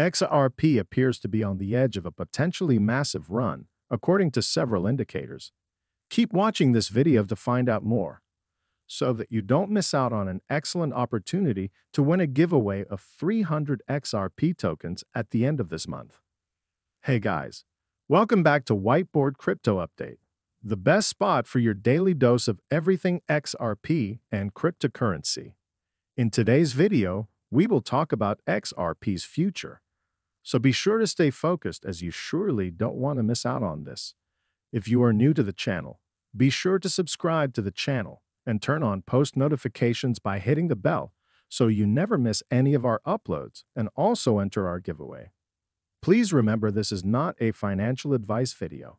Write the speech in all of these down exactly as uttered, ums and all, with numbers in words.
X R P appears to be on the edge of a potentially massive run, according to several indicators. Keep watching this video to find out more, so that you don't miss out on an excellent opportunity to win a giveaway of three hundred X R P tokens at the end of this month. Hey guys, welcome back to Whiteboard Crypto Update, the best spot for your daily dose of everything X R P and cryptocurrency. In today's video, we will talk about X R P's future, so be sure to stay focused as you surely don't want to miss out on this. If you are new to the channel, be sure to subscribe to the channel and turn on post notifications by hitting the bell so you never miss any of our uploads and also enter our giveaway. Please remember this is not a financial advice video.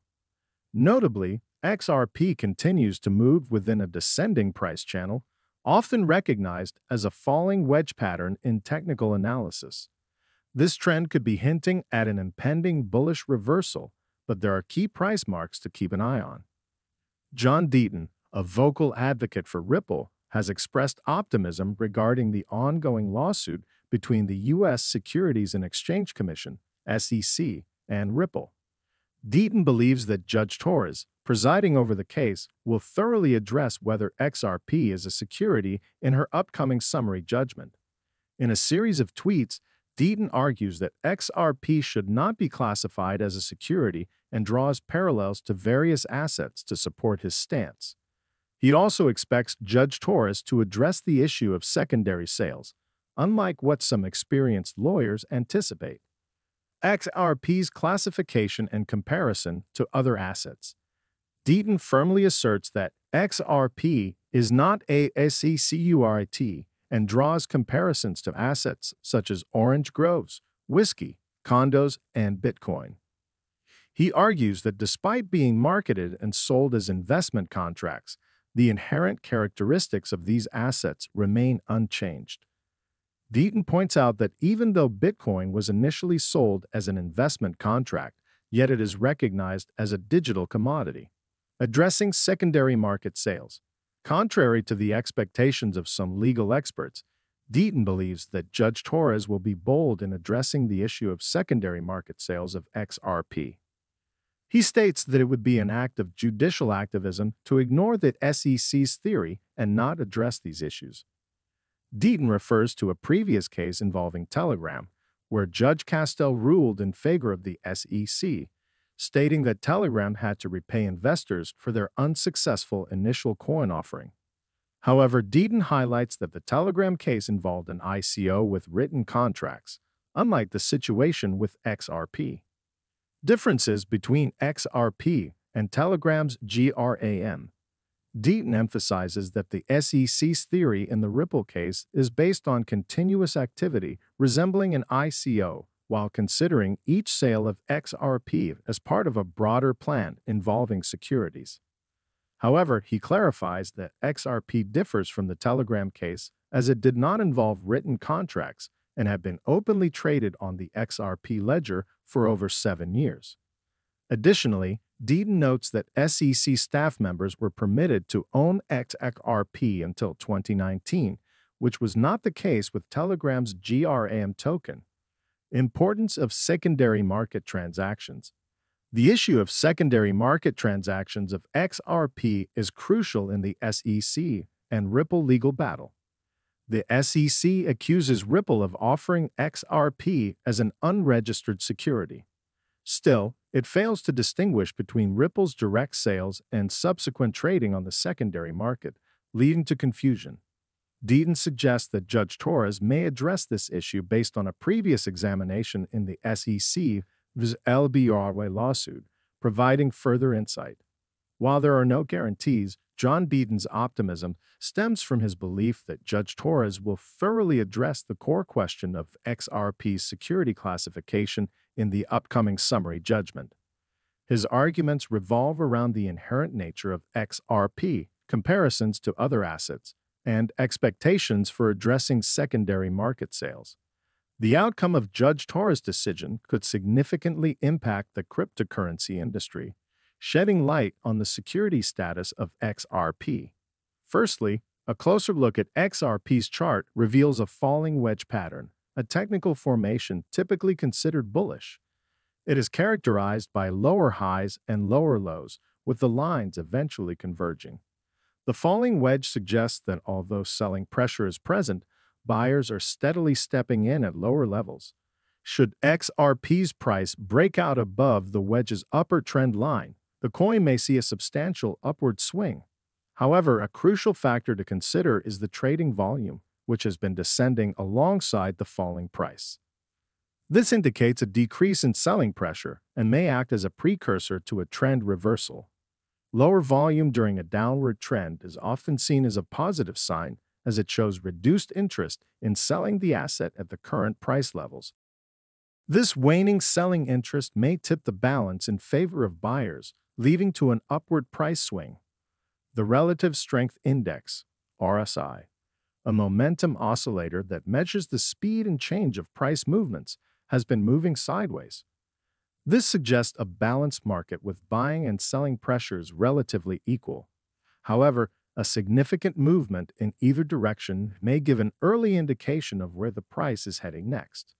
Notably, X R P continues to move within a descending price channel, often recognized as a falling wedge pattern in technical analysis. This trend could be hinting at an impending bullish reversal, but there are key price marks to keep an eye on. John Deaton, a vocal advocate for Ripple, has expressed optimism regarding the ongoing lawsuit between the U S Securities and Exchange Commission, S E C, and Ripple. Deaton believes that Judge Torres, presiding over the case, will thoroughly address whether X R P is a security in her upcoming summary judgment. In a series of tweets, Deaton argues that X R P should not be classified as a security and draws parallels to various assets to support his stance. He also expects Judge Torres to address the issue of secondary sales, unlike what some experienced lawyers anticipate. X R P's classification and comparison to other assets. Deaton firmly asserts that X R P is not a security and draws comparisons to assets such as orange groves, whiskey, condos, and Bitcoin. He argues that despite being marketed and sold as investment contracts, the inherent characteristics of these assets remain unchanged. Deaton points out that even though Bitcoin was initially sold as an investment contract, yet it is recognized as a digital commodity. Addressing secondary market sales. Contrary to the expectations of some legal experts, Deaton believes that Judge Torres will be bold in addressing the issue of secondary market sales of X R P. He states that it would be an act of judicial activism to ignore the S E C's theory and not address these issues. Deaton refers to a previous case involving Telegram, where Judge Castel ruled in favor of the S E C, stating that Telegram had to repay investors for their unsuccessful initial coin offering. However, Deaton highlights that the Telegram case involved an I C O with written contracts, unlike the situation with X R P. Differences between X R P and Telegram's GRAM. Deaton emphasizes that the S E C's theory in the Ripple case is based on continuous activity resembling an I C O while considering each sale of X R P as part of a broader plan involving securities. However, he clarifies that X R P differs from the Telegram case as it did not involve written contracts and have been openly traded on the X R P ledger for over seven years. Additionally, Deaton notes that S E C staff members were permitted to own X R P until twenty nineteen, which was not the case with Telegram's GRAM token. Importance of secondary market transactions. The issue of secondary market transactions of X R P is crucial in the S E C and Ripple legal battle. The S E C accuses Ripple of offering X R P as an unregistered security. Still, it fails to distinguish between Ripple's direct sales and subsequent trading on the secondary market, leading to confusion. Deaton suggests that Judge Torres may address this issue based on a previous examination in the S E C's L B R Y lawsuit, providing further insight. While there are no guarantees, John Deaton's optimism stems from his belief that Judge Torres will thoroughly address the core question of X R P's security classification in the upcoming summary judgment. His arguments revolve around the inherent nature of X R P, comparisons to other assets, and expectations for addressing secondary market sales. The outcome of Judge Torres' decision could significantly impact the cryptocurrency industry, shedding light on the security status of X R P. Firstly, a closer look at X R P's chart reveals a falling wedge pattern, a technical formation typically considered bullish. It is characterized by lower highs and lower lows, with the lines eventually converging. The falling wedge suggests that although selling pressure is present, buyers are steadily stepping in at lower levels. Should X R P's price break out above the wedge's upper trend line, the coin may see a substantial upward swing. However, a crucial factor to consider is the trading volume, which has been descending alongside the falling price. This indicates a decrease in selling pressure and may act as a precursor to a trend reversal. Lower volume during a downward trend is often seen as a positive sign, as it shows reduced interest in selling the asset at the current price levels. This waning selling interest may tip the balance in favor of buyers, leading to an upward price swing. The Relative Strength Index, R S I, a momentum oscillator that measures the speed and change of price movements, has been moving sideways. This suggests a balanced market with buying and selling pressures relatively equal. However, a significant movement in either direction may give an early indication of where the price is heading next.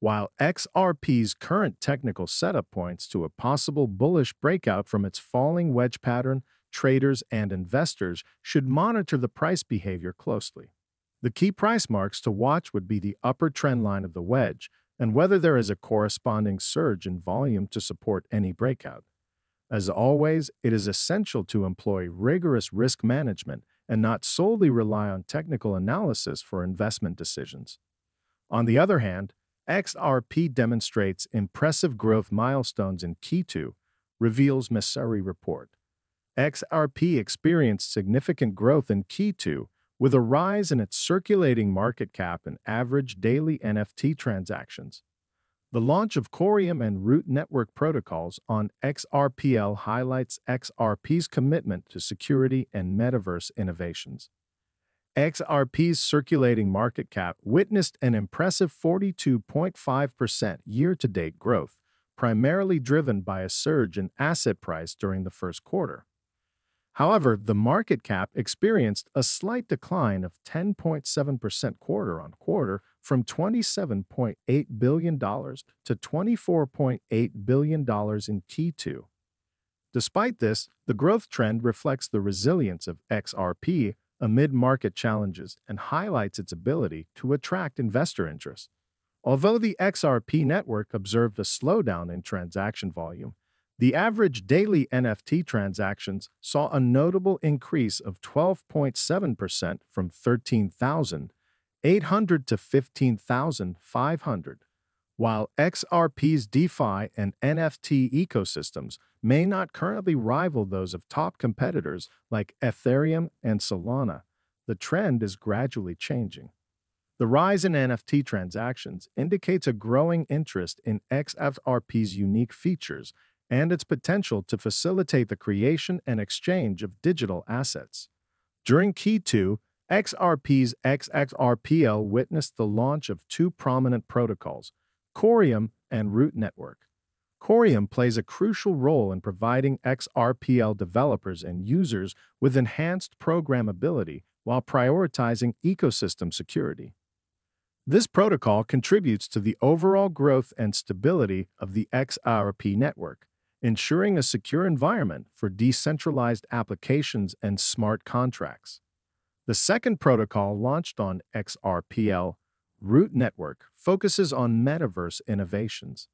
While X R P's current technical setup points to a possible bullish breakout from its falling wedge pattern, traders and investors should monitor the price behavior closely. The key price marks to watch would be the upper trend line of the wedge and whether there is a corresponding surge in volume to support any breakout. As always, it is essential to employ rigorous risk management and not solely rely on technical analysis for investment decisions. On the other hand, X R P demonstrates impressive growth milestones in Q two, reveals Missouri report. X R P experienced significant growth in Q two with a rise in its circulating market cap and average daily N F T transactions. The launch of Coreum and Root Network protocols on X R P L highlights X R P's commitment to security and metaverse innovations. X R P's circulating market cap witnessed an impressive forty-two point five percent year-to-date growth, primarily driven by a surge in asset price during the first quarter. However, the market cap experienced a slight decline of ten point seven percent quarter-on-quarter from twenty-seven point eight billion dollars to twenty-four point eight billion dollars in Q two. Despite this, the growth trend reflects the resilience of X R P amid market challenges and highlights its ability to attract investor interest. Although the X R P network observed a slowdown in transaction volume, the average daily N F T transactions saw a notable increase of twelve point seven percent from thirteen thousand eight hundred to fifteen thousand five hundred. While X R P's DeFi and N F T ecosystems may not currently rival those of top competitors like Ethereum and Solana, the trend is gradually changing. The rise in N F T transactions indicates a growing interest in X R P's unique features and its potential to facilitate the creation and exchange of digital assets. During Q two, X R P's X R P L witnessed the launch of two prominent protocols, Coreum and Root Network. Coreum plays a crucial role in providing X R P L developers and users with enhanced programmability while prioritizing ecosystem security. This protocol contributes to the overall growth and stability of the X R P network, ensuring a secure environment for decentralized applications and smart contracts. The second protocol launched on X R P L, Root Network, focuses on metaverse innovations.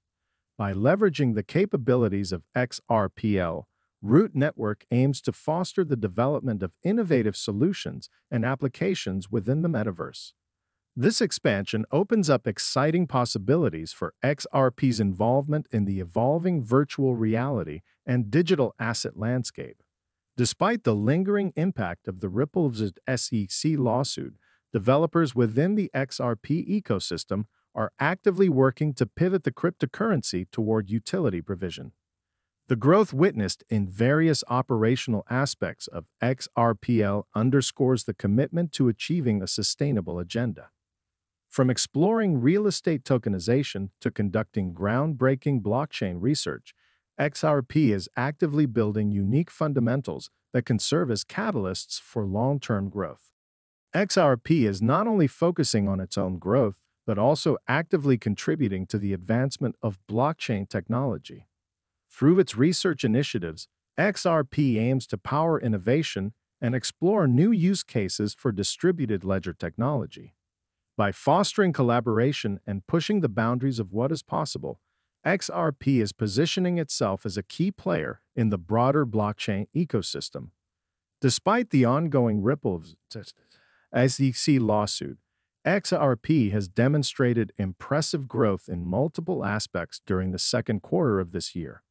By leveraging the capabilities of X R P L, Root Network aims to foster the development of innovative solutions and applications within the metaverse. This expansion opens up exciting possibilities for X R P's involvement in the evolving virtual reality and digital asset landscape. Despite the lingering impact of the Ripple's S E C lawsuit, developers within the X R P ecosystem are actively working to pivot the cryptocurrency toward utility provision. The growth witnessed in various operational aspects of X R P L underscores the commitment to achieving a sustainable agenda. From exploring real estate tokenization to conducting groundbreaking blockchain research, X R P is actively building unique fundamentals that can serve as catalysts for long-term growth. X R P is not only focusing on its own growth, but also actively contributing to the advancement of blockchain technology. Through its research initiatives, X R P aims to power innovation and explore new use cases for distributed ledger technology. By fostering collaboration and pushing the boundaries of what is possible, X R P is positioning itself as a key player in the broader blockchain ecosystem. Despite the ongoing Ripple S E C lawsuit, X R P has demonstrated impressive growth in multiple aspects during the second quarter of this year.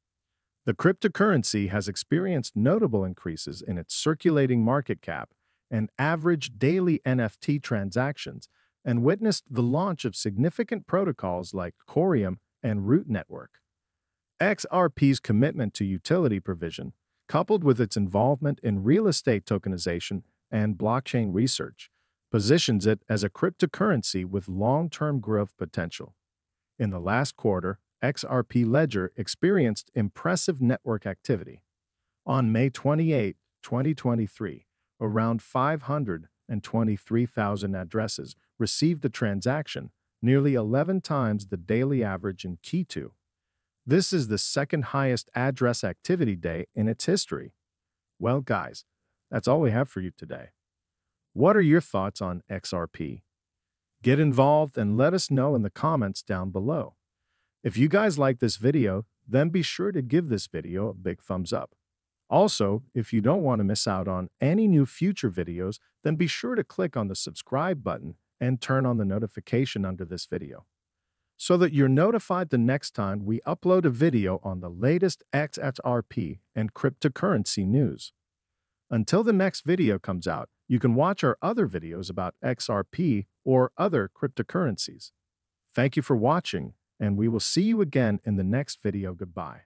The cryptocurrency has experienced notable increases in its circulating market cap and average daily N F T transactions, and witnessed the launch of significant protocols like Coreum and Root Network. X R P's commitment to utility provision, coupled with its involvement in real estate tokenization and blockchain research, positions it as a cryptocurrency with long-term growth potential. In the last quarter, X R P Ledger experienced impressive network activity. On May twenty-eighth, twenty twenty-three, around five hundred twenty-three thousand addresses received a transaction, nearly eleven times the daily average in Q two. This is the second highest address activity day in its history. Well, guys, that's all we have for you today. What are your thoughts on X R P? Get involved and let us know in the comments down below. If you guys like this video, then be sure to give this video a big thumbs up. Also, if you don't want to miss out on any new future videos, then be sure to click on the subscribe button and turn on the notification under this video, so that you're notified the next time we upload a video on the latest X R P and cryptocurrency news. Until the next video comes out, you can watch our other videos about X R P or other cryptocurrencies. Thank you for watching, and we will see you again in the next video. Goodbye.